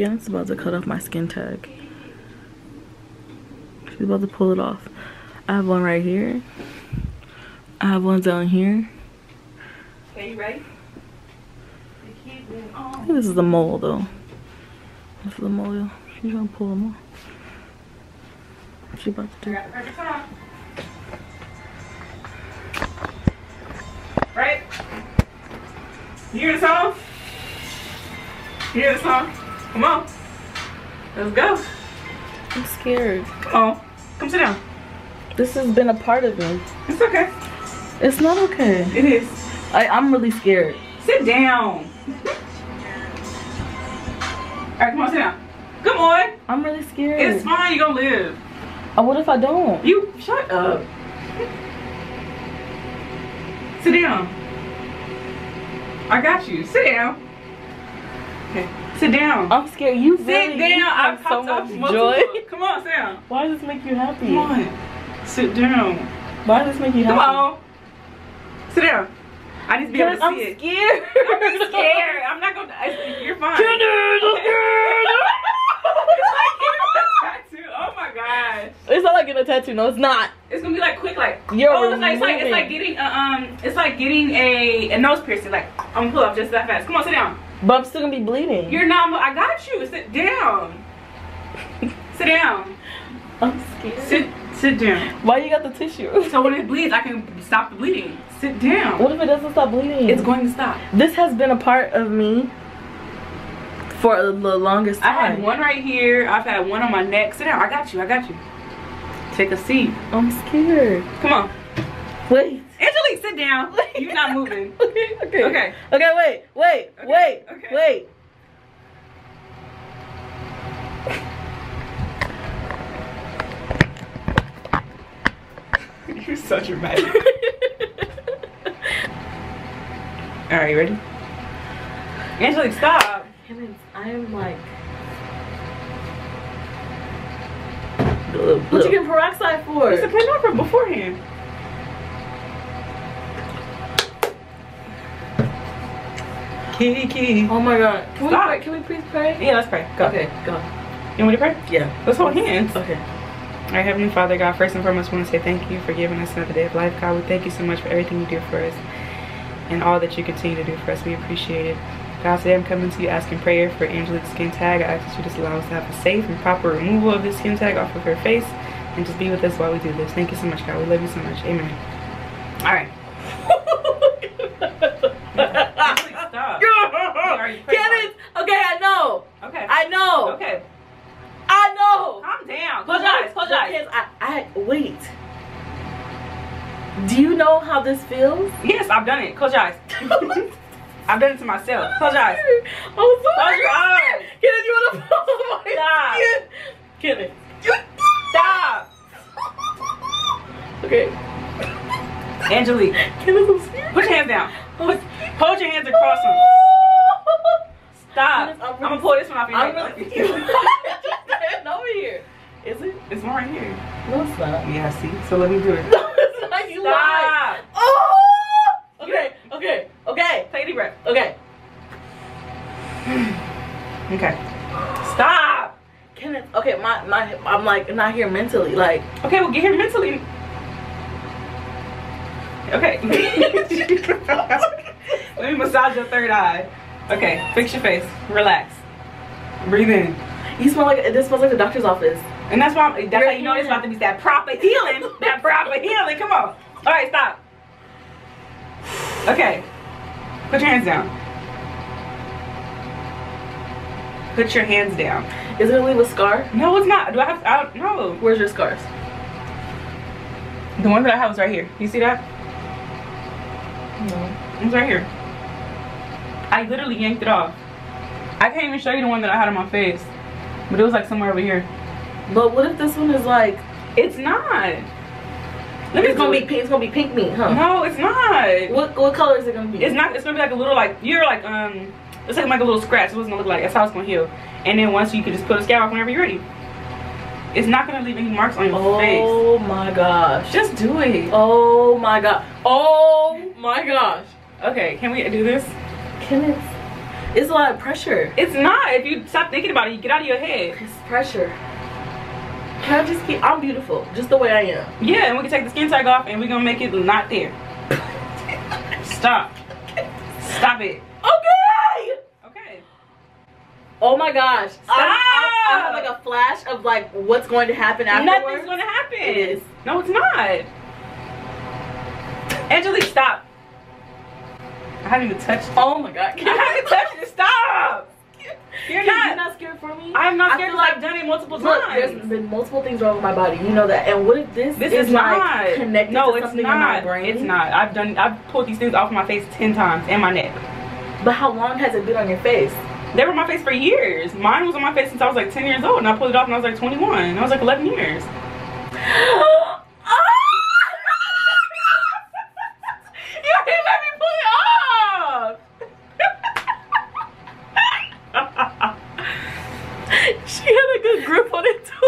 skin. It's about to cut off my skin tag. She's about to pull it off. I have one right here. I have one down here. Okay, you ready? I think this is the mole though. This is the mole. She's gonna pull them off. She's about to do it. Right? You hear the song? You hear the song? Come on. Let's go. I'm scared. Come on. Come sit down. This has been a part of me. It's okay. It's not okay. It is. I'm really scared. Sit down. Alright, come on, sit down. Come on. I'm really scared. It's fine, you're gonna live. What if I don't? You shut up. Sit down. I got you. Sit down. Okay. Sit down. I'm scared. You really sit down. I've so much joy. Come on, sit down. Why does this make you happy? Come on. Sit down. Why does this make you happy? Come on. Sit down. I need to be able to see it. Scared. I'm scared. I'm not gonna. You're fine. Kenneth, I'm scared. It's like getting a tattoo. Oh my gosh. It's not like getting a tattoo. No, it's not. It's gonna be like quick, like. It's like getting a nose piercing. Like I'm gonna pull up just that fast. Come on, sit down. But I'm still gonna be bleeding. You're not. I got you. Sit down. Sit down. I'm scared. Sit down. Why you got the tissue? So when it bleeds, I can stop the bleeding. Sit down. What if it doesn't stop bleeding? It's going to stop. This has been a part of me for the longest time. I had one right here. I've had one on my neck. Sit down. I got you. I got you. Take a seat. I'm scared. Come on. Wait. Angelique, sit down. Wait. You're not moving. Okay. Okay. Okay. Okay. Wait. Wait. Okay. Wait. Okay. Wait. You're so dramatic. All right, you ready? Angelique, stop. I am like. What you getting peroxide for? It's a pin from beforehand. Kitty, kitty. Oh my God. Can we pray? Can we please pray? Yeah, let's pray. Go. Okay, go. You want me to pray? Yeah. Let's hold hands. Okay. Our Heavenly Father, God, first and foremost, we want to say thank you for giving us another day of life. God, we thank you so much for everything you do for us and all that you continue to do for us. We appreciate it. God, today I'm coming to you asking prayer for Angelique's skin tag. I ask that you just allow us to have a safe and proper removal of this skin tag off of her face and just be with us while we do this. Thank you so much, God. We love you so much. Amen. All right. Stop. Kenneth, okay, I know. Okay. I know. Okay. I know. Calm down. Close your eyes. Close your eyes. Wait. Do you know how this feels? Yes, I've done it. Close your eyes. I've done it to myself. Close your eyes. I'm so close your eyes. Kenneth, you want to follow my skin? Kenneth. Stop. Okay. Angelique. Kenneth, I'm scared. Put your hands down. Hold your hands across them. Stop. Kenneth, I'm going to pull this one off your head. Over here. Is it? It's one right here. No, it's not. Yeah, see? So let me do it. No, it's not. You lied. Oh! Okay, okay, okay. Take a deep breath. Okay. Okay. Stop! Kenneth, okay, I'm like not here mentally. Like, okay, well, get here mentally. Okay. Let me massage your third eye. Okay, fix your face. Relax. Breathe in. You smell like this smells like the doctor's office, and that's why that's how you know it's about to be that proper healing. That proper healing. Come on. All right, stop. Okay, put your hands down. Put your hands down. Is it gonna leave a scar? No, it's not. Do I have? I don't know. Where's your scars? The one that I have is right here. You see that? No, it's right here. I literally yanked it off. I can't even show you the one that I had on my face. But it was like somewhere over here. But what if this one is like? It's not. It's gonna be pink meat, huh? No, it's not. What color is it gonna be? It's not. It's gonna be like a little like you're like it's like a little scratch. It wasn't gonna look like that's how it's gonna heal. And then once you can just put a scab off whenever you're ready. It's not gonna leave any marks on your face. Oh my gosh! Just do it. Oh my god. Oh my gosh. Okay, can we do this? Can it? It's a lot of pressure. It's not. If you stop thinking about it, you get out of your head. It's pressure. Can I just keep? I'm beautiful, just the way I am. Yeah, and we can take the skin tag off, and we're gonna make it not there. Stop. Stop it. Okay. Okay. Oh my gosh. Stop. I have like a flash of like what's going to happen afterwards. Nothing's gonna happen. It is. No, it's not. Angelique, stop. I haven't even touched it. Oh my god. I haven't touched it. Stop. You're not scared for me? I'm not scared because I've done it multiple times. There's been multiple things wrong with my body. You know that. And what if this is not like connected to something in my brain? It's not. I've pulled these things off my face 10 times and my neck. But how long has it been on your face? They were on my face for years. Mine was on my face since I was like 10 years old, and I pulled it off when I was like 21. And I was like 11 years. She had a good grip on it too.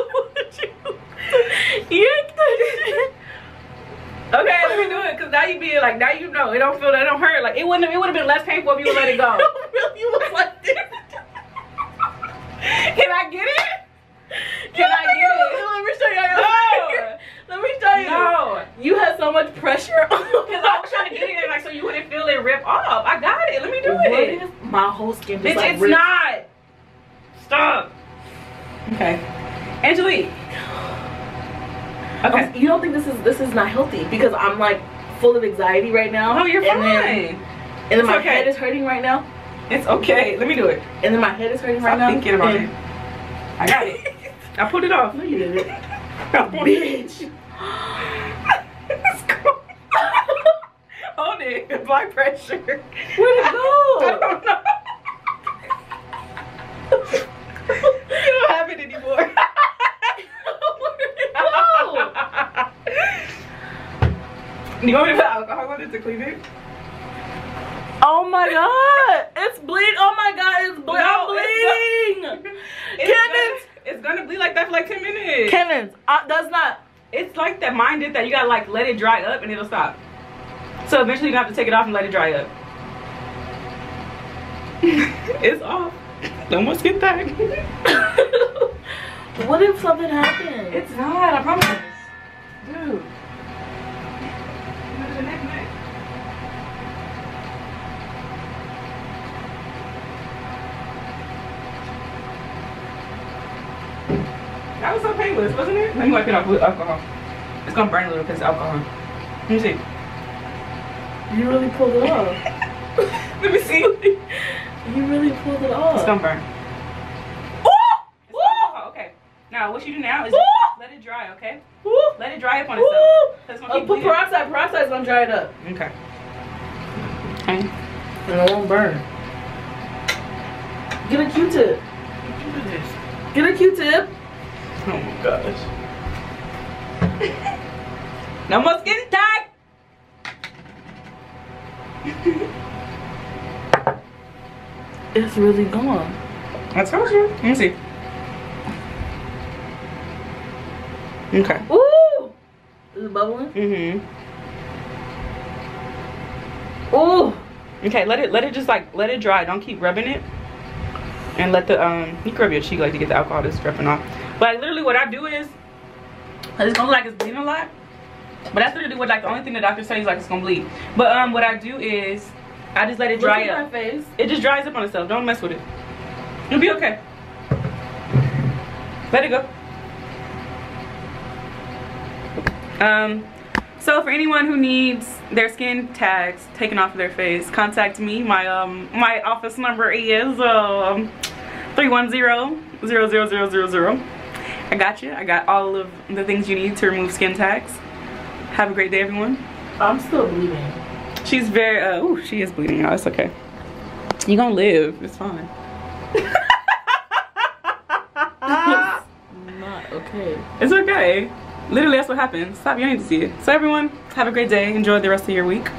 Okay, let me do it, cause now you be like, now you know it don't feel, it don't hurt. Like it would have been less painful if you would let it go. You was like this. Can I get it? Can I get it? Let me show you. No. Let me show you. No. You had so much pressure. Cause I was trying to get it, like so you wouldn't feel it rip off. I got it. Let me do it. My whole skin is like ripped. It's not. Stop. Okay, Angelique. Okay. You don't think this is not healthy because I'm like full of anxiety right now. No, you're fine. And then my head is hurting right now. It's okay. Let me do it. And then my head is hurting right now. I'm thinking about it. I got it. I pulled it off. No, you didn't. Bitch. Hold it. Blood pressure. Where'd it go? I don't know. Do you want me to put alcohol on it to clean it? Oh my god! It's bleeding! Oh my god, it's bleeding! Kenneth! It's gonna bleed like that for like 10 minutes. Kenneth, that's not. It's like that. Mine did that. You gotta like let it dry up and it'll stop. So eventually you're gonna have to take it off and let it dry up. It's off. Don't want skin tag. What if something happened? It's not, I promise. Dude. That was so painless, wasn't it? Let me wipe it off with alcohol. It's gonna burn a little because of alcohol. Let me see. You really pulled it off. Let me see. You really pulled it off. It's gonna burn. Ooh! Ooh! Okay. Now what you do now is let it dry, okay? Ooh! Let it dry up on itself. Put peroxide. Peroxide's gonna dry it up. Okay. Okay. And it won't burn. Get a Q-tip. Get a Q-tip. Oh my gosh. No more skin tag! It's really gone. I told you. Let me see. Okay. Ooh! Is it bubbling? Mm-hmm. Ooh! Okay, let it just like, let it dry. Don't keep rubbing it. And let the, you can rub your cheek like to get the alcohol that's dripping off. But like, literally what I do is, it's gonna look like it's bleeding a lot, but that's literally what like the only thing the doctor says like it's gonna bleed. But what I do is I just let it dry up. Look at my face. It just dries up on itself. Don't mess with it. You'll be okay. Let it go. So for anyone who needs their skin tags taken off of their face, contact me. My my office number is 310-00000. I got you. I got all of the things you need to remove skin tags. Have a great day, everyone. I'm still bleeding. She's very, ooh, she is bleeding, y'all. It's okay. You're gonna live. It's fine. It's not okay. It's okay. Literally, that's what happens. Stop yearning to see it. So, everyone, have a great day. Enjoy the rest of your week.